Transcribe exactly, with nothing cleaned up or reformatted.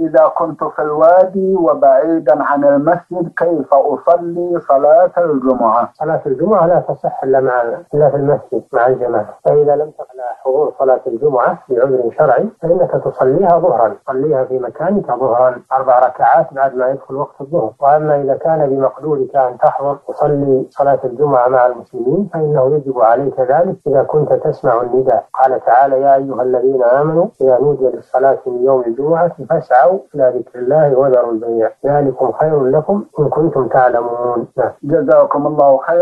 إذا كنت في الوادي وبعيدا عن المسجد كيف أصلي صلاة الجمعة؟ صلاة الجمعة لا تصح إلا مع إلا في المسجد مع الجماعة، فإذا لم تقل حضور صلاة الجمعة بعذر شرعي فإنك تصليها ظهرا، صليها في مكانك ظهرا أربع ركعات بعد ما يدخل وقت الظهر. وأما إذا كان بمقدورك أن تحضر تصلي صلاة الجمعة مع المسلمين فإنه يجب عليك ذلك إذا كنت تسمع النداء. قال تعالى: يا أيها الذين آمنوا إذا نودي للصلاة من يوم الجمعة فاسعوا إلى ذكر الله وذروا البيع ذلكم خير لكم إن كنتم تعلمون. جزاكم الله خيرا.